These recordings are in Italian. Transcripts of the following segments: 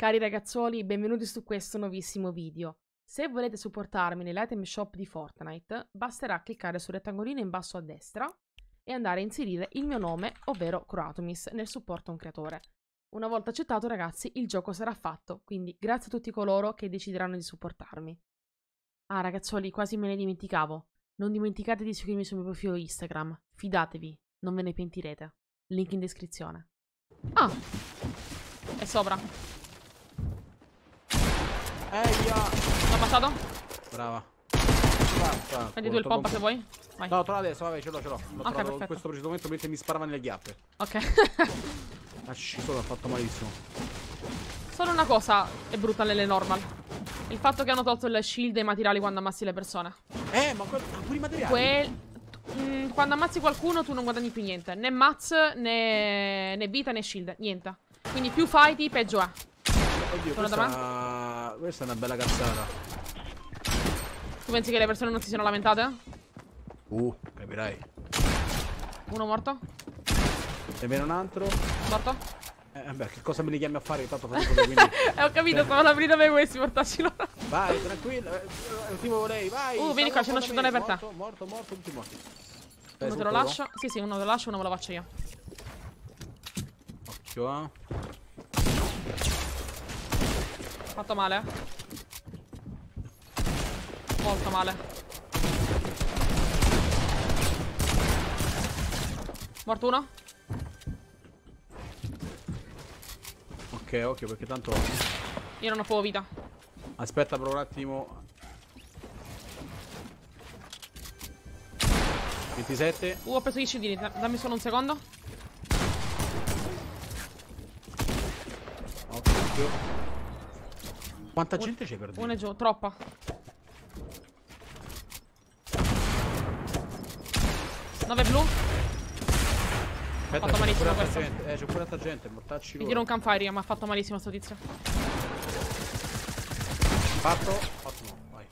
Cari ragazzuoli, benvenuti su questo nuovissimo video. Se volete supportarmi nell'item shop di Fortnite, basterà cliccare sul rettangolino in basso a destra e andare a inserire il mio nome, ovvero Kroatomist, nel supporto a un creatore. Una volta accettato, ragazzi, il gioco sarà fatto, quindi grazie a tutti coloro che decideranno di supportarmi. Ah, ragazzuoli, quasi me ne dimenticavo. Non dimenticate di seguirmi sul mio profilo Instagram. Fidatevi, non ve ne pentirete. Link in descrizione. Ah! È sopra. Eia! L'ho ammazzato? Brava. Prendi tu il pompa se vuoi. Vai. No, trova adesso, vabbè, ce l'ho, ce l'ho. Okay, in questo preciso momento mentre mi sparava nelle chiappe. Ok. Ah, solo ha fatto malissimo. Solo una cosa è brutta nelle normal. Il fatto che hanno tolto il shield e i materiali quando ammazzi le persone. Ma pure i materiali? Quando ammazzi qualcuno tu non guadagni più niente. Né mazz, né vita, né shield. Niente. Quindi più fighti, peggio è. Oddio, sono questa è una bella cazzata. Tu pensi che le persone non si siano lamentate? Capirai. Uno morto. E viene un altro. Morto. Beh, che cosa me li chiami a fare? Tanto faccio quello, quindi... ho capito, stavo aprendo per questi, portarci loro. Vai, tranquillo. Tipo lei, vai. Vieni qua, c'è uno sciotone per te. Morto, tutti morti. Uno te lo lascio. Sì, uno te lo lascio, uno me lo faccio io. Occhio, Fatto male. Molto male. Morto uno. Ok, perché tanto... io non ho poco vita. Aspetta però un attimo. 27. Ho preso gli scindini. Dammi solo un secondo. Occhio. Quanta gente c'è per dire? Uno è giù, troppa. Nove blu. Aspetta, fatto malissimo questo. C'è pure altra gente, mortacci loro. Mi tiro un campfire, ma ha fatto malissimo sto tizio. Fatto, ottimo, vai.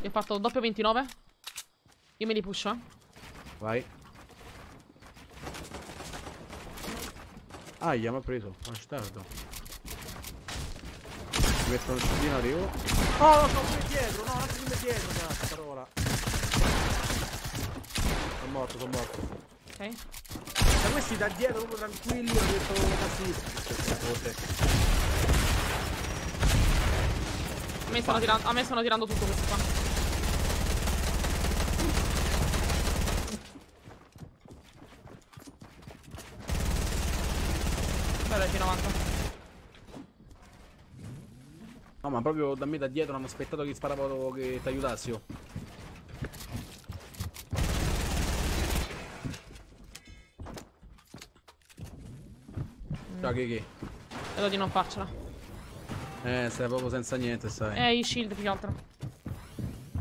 Io ho fatto doppio 29. Io me li pusho, Vai. Aia, mi ha preso, ma ci tardo. Mi metto un cestino, arrivo. Oh, no, sono pure dietro, no, anche di dietro, cazzo, parola. Sono morto. Ok. Ma questi da dietro, proprio tranquilli, ho detto cazzissimo. A me stanno tirando tutto questo qua. No, ma proprio da me da dietro hanno aspettato che sparavo, che ti aiutassi io. Ciao Kiki. Vedo di non farcela. Stai proprio senza niente, sai. I shield più che altro.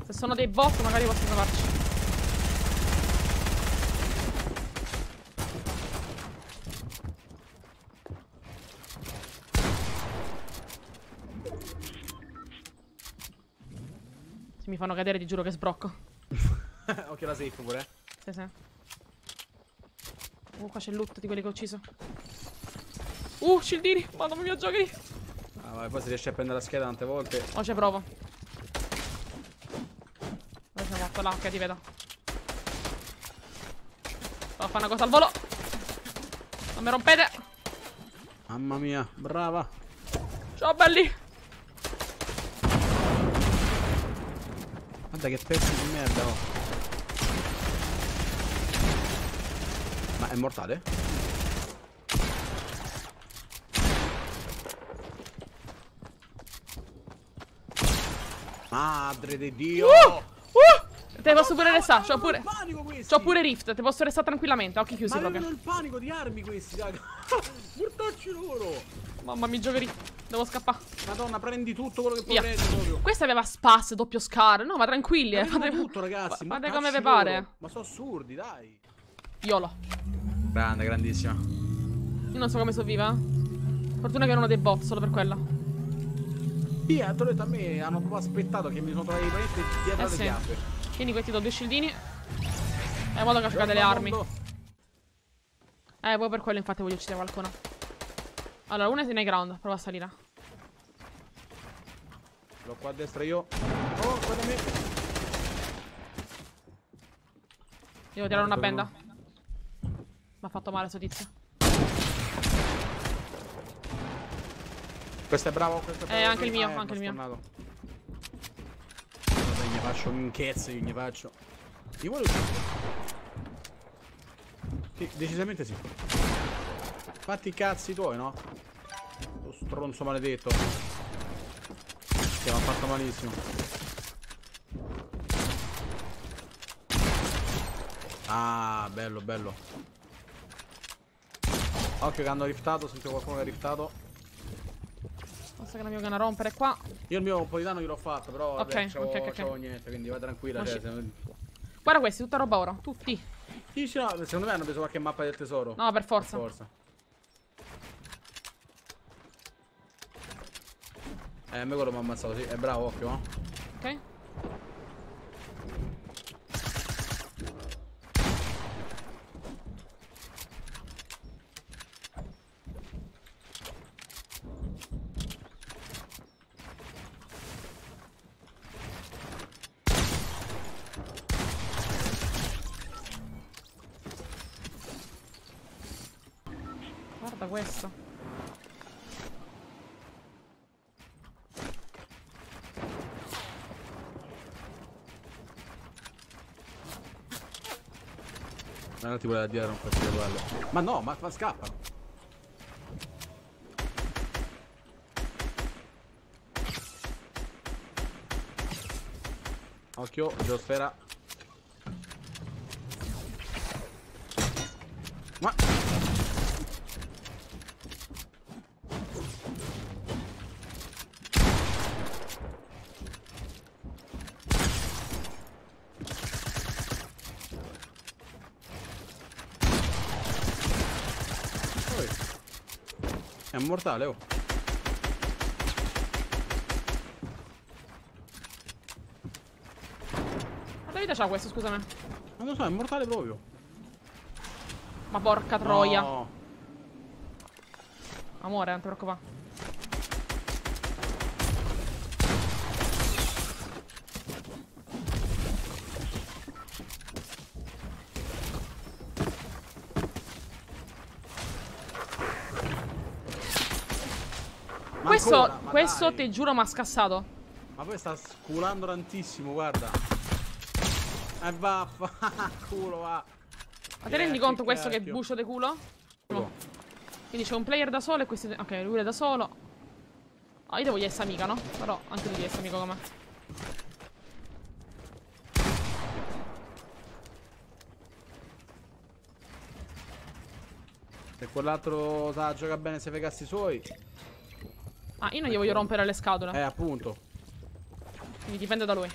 Se sono dei bot magari posso provarci. Se mi fanno cadere ti giuro che sbrocco. Occhio la safe pure. Sì. Qua c'è il loot di quelli che ho ucciso. Shieldini. Madonna mia, giochi. Vai, poi si riesce a prendere la scheda tante volte. Ci provo. Dove sono morto? Là, ok, ti vedo. Fa una cosa al volo. Non mi rompete. Mamma mia, brava. Ciao belli. Che pezzi di merda, oh. Ma è mortale? Madre di Dio! Te posso pure restare, c'ho pure rift, te posso restare tranquillamente, occhi chiusi proprio. Ma hanno il panico di armi questi, raga. Mortacci loro! Mamma mia, giocherì. Devo scappare. Madonna, prendi tutto quello che puoi prendere. Questa aveva spas, doppio scar. No, ma tranquilli. Fate tutto, ragazzi. Fate come vi pare. Ma sono assurdi, dai. Yolo. Grande, grandissima. Io non so come sono viva. Fortuna che erano dei bot, solo per quella. Via, te l'ho detto, a me hanno proprio aspettato che mi sono trovati i parenti dietro le chiappe. Quindi questi do due scildini. È in modo che ho cercato le armi. Poi per quello infatti voglio uccidere qualcuno. Allora, uno è in ground, prova a salire. L'ho qua a destra io. Oh, guarda me. Devo tirare una benda. Mi ha fatto male sto tizio. Questo è bravo, questo è bravo. Anche il mio, anche il mio. Guarda, gli faccio minchezze, io gli faccio. Io voglio... Sì, decisamente sì. Fatti i cazzi tuoi, no? Lo stronzo maledetto. Che mi ha fatto malissimo. Ah, bello, bello. Occhio che hanno riftato, sento qualcuno che ha riftato. Non so che la mia gana rompere qua. Io il mio napoletano gliel'ho fatto, però okay, vabbè, c'ho niente, quindi vai tranquilla. Cioè, guarda questi, tutta roba oro, tutti. Sì, sì, no, secondo me hanno preso qualche mappa del tesoro. No, per forza. Per forza. A me quello mi ha ammazzato, sì, è bravo, occhio, no? Ok. Guarda questo. Non ti voleva dire, non faccio le palle. Ma no, ma scappano. Occhio, geosfera. Ma... È mortale, oh. Quanta vita c'ha questo, scusami? Non lo so, è mortale proprio. Ma porca troia. No. Amore, non ti preoccupare. Questo, ancora, questo ti giuro mi ha scassato. Ma poi sta sculando tantissimo, guarda. E vaffa, culo va. Ma te rendi conto questo che bucio di culo? No. Quindi c'è un player da solo e questi... Ok, lui è da solo. Ah, io devo gli essere amica, no? Però anche lui gli essere amico come. Se quell'altro sa gioca bene, se fregasti i suoi... Ah, io non gli voglio rompere le scatole. Appunto. Quindi dipende da lui.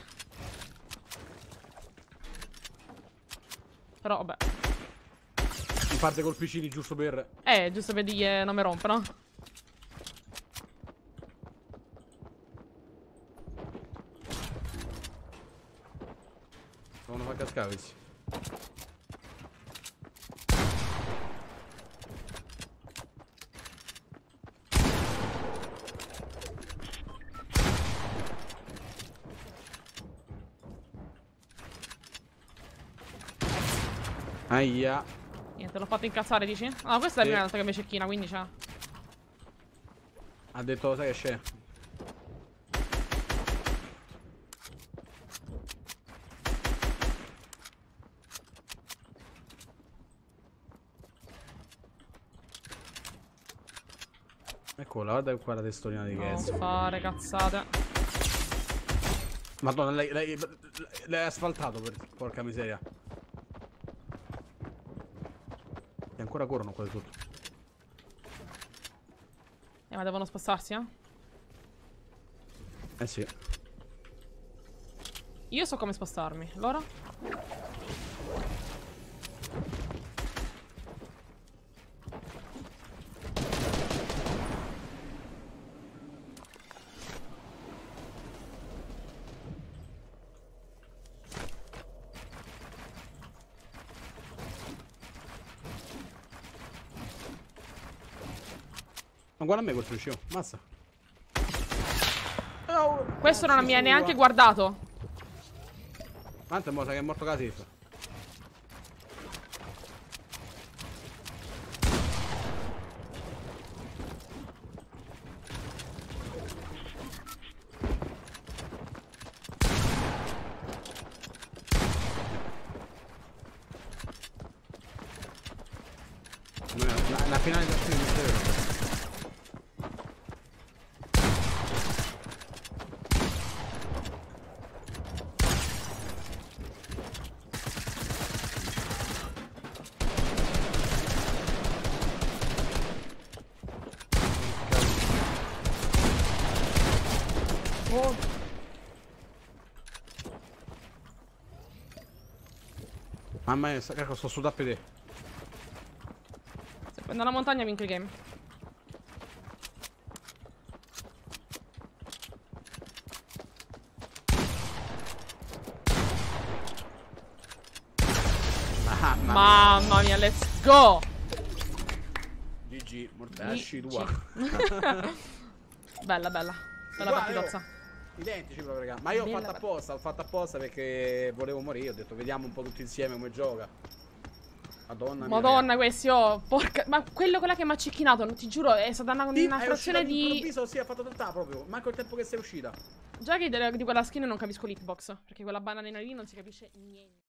Però, vabbè. Mi parte col piccini giusto per... giusto per dirgli non mi rompono. Devono far cascare questi. Aia. Niente, l'ho fatto incazzare, dici? Ah, questa è la prima volta che mi cecchina, quindi c'ha. Ha detto, sai che c'è. Eccola, guarda qua la testolina di cazzo. Non fare cazzate. Madonna, l'hai asfaltato, porca miseria. Ancora corrono quasi tutto. Ma devono spassarsi, eh? Eh sì. Io so come spassarmi, loro? Ma guarda me col fruscio, mazza. Oh, questo non mi ha neanche guardato. Tanto è morto, che è morto casetta. La finalizzazione di questo. Mamma mia, cacchio, sto sudando per te. Se prendo la montagna vinco il game. Mamma mia, let's go! GG, mortacci tua. Bella, bella. Bella partitozza. Identici proprio, raga. Ma io ho fatto apposta perché volevo morire. Ho detto vediamo un po' tutti insieme come gioca. Madonna mia. Madonna, questi porca. Ma quello che mi ha cecchinato, ti giuro, è stata una frazione di. Improvviso, sì, ha fatto tant'à proprio. Manco il tempo che sei uscita. Già che di quella skin non capisco l'hitbox. Perché quella bananina lì non si capisce niente.